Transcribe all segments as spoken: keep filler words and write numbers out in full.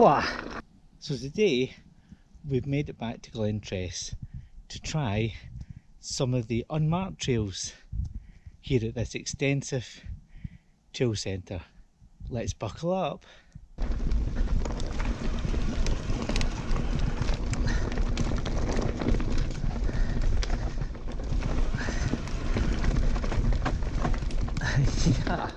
Hola! So today we've made it back to Glentress to try some of the unmarked trails here at this extensive trail centre. Let's buckle up. Yeah.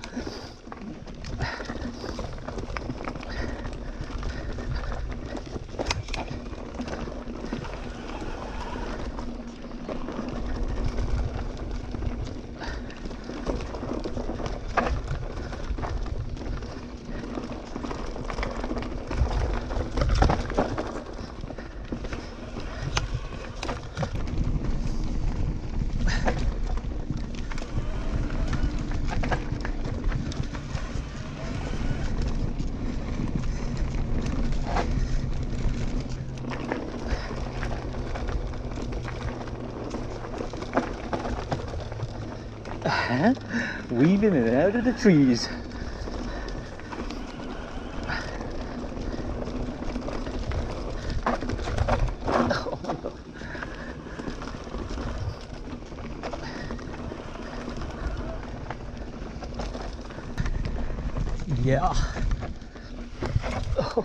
Weaving in and out of the trees. Oh my God. Yeah. Oh.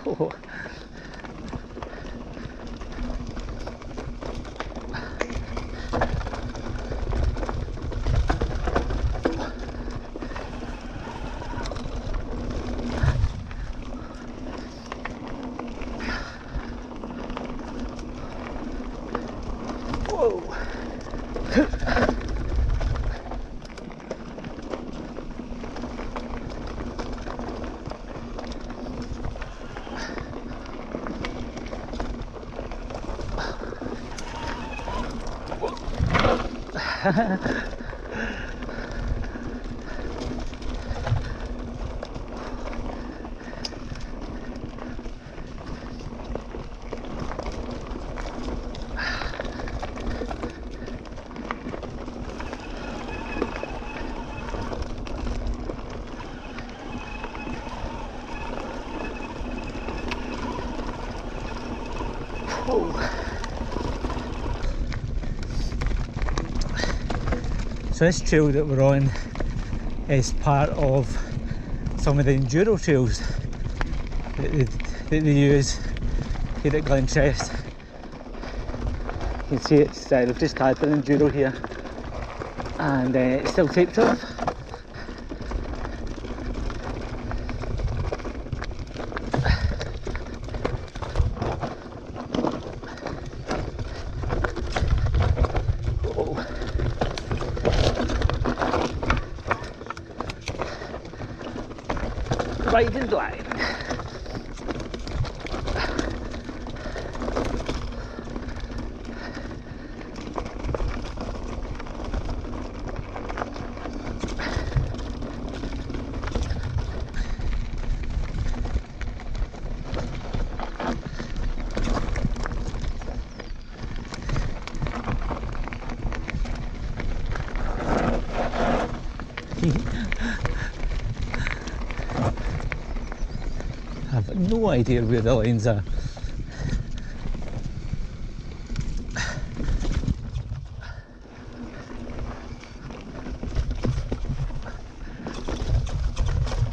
Oh. So this trail that we're on is part of some of the enduro trails that they, that they use here at Glentress. You can see it's, uh, they've just had the enduro here and uh, it's still taped off. Right and blind. No idea where the lines are.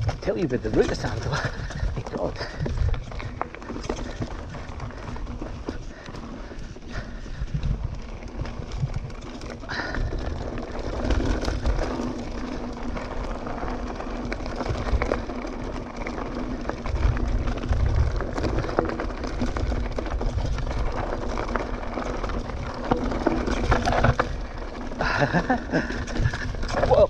I'll tell you about the route of Sandal. My God. Whoa!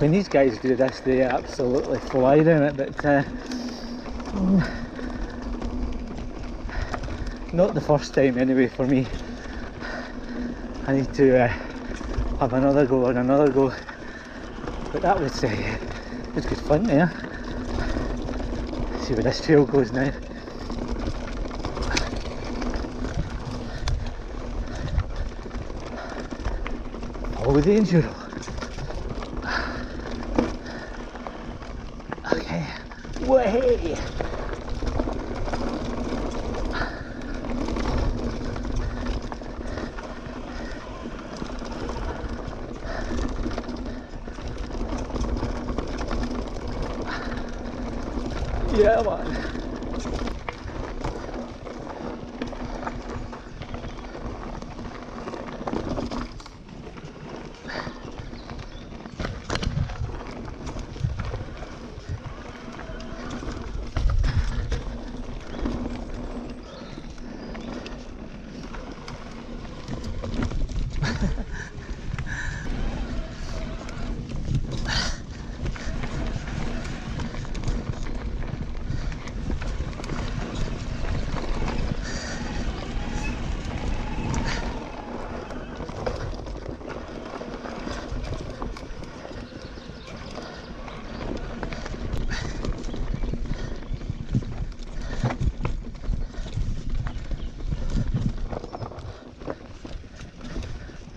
When these guys do this, they absolutely fly in it, but uh, not the first time anyway for me. I need to uh, have another go and another go, but that was, uh, was good fun there. Yeah? See where this trail goes now. Follow the enduro. Way! Yeah, man.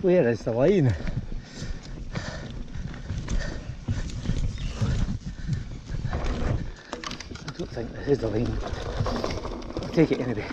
Where is the line? I don't think this is the line, I'll take it anyway.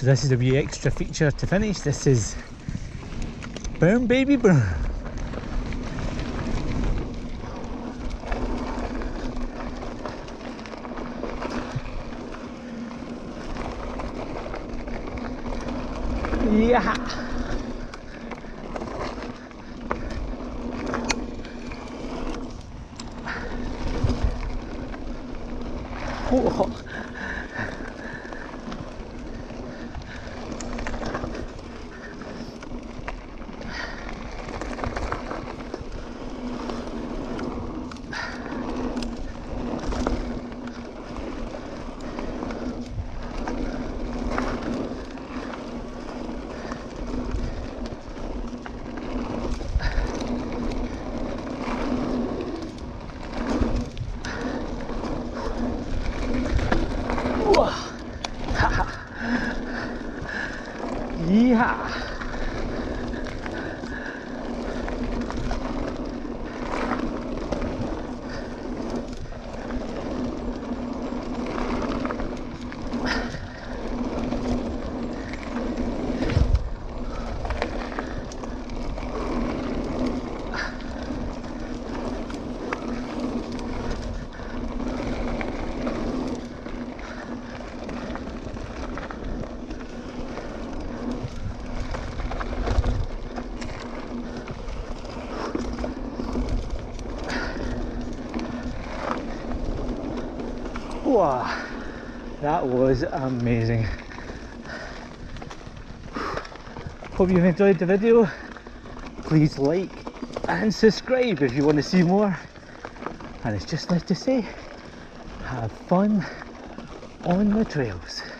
So this is a wee extra feature to finish. This is burn, baby, burn. Yeah. Whoa. Yeah. Wow, that was amazing. Hope you've enjoyed the video. Please like and subscribe if you want to see more. And it's just like to say, have fun on the trails.